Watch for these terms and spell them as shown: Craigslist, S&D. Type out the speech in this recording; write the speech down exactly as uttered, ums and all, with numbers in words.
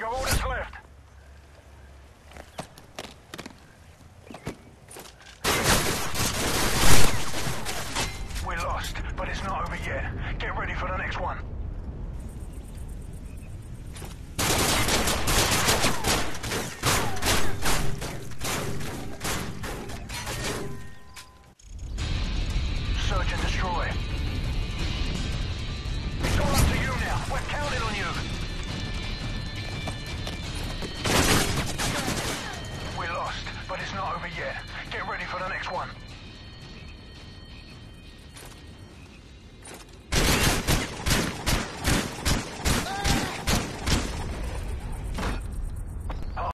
Your orders left. We're lost, but it's not over yet. Get ready for the next one. Search and destroy. It's all up to you now. We're counting on you. But it's not over yet. Get ready for the next one.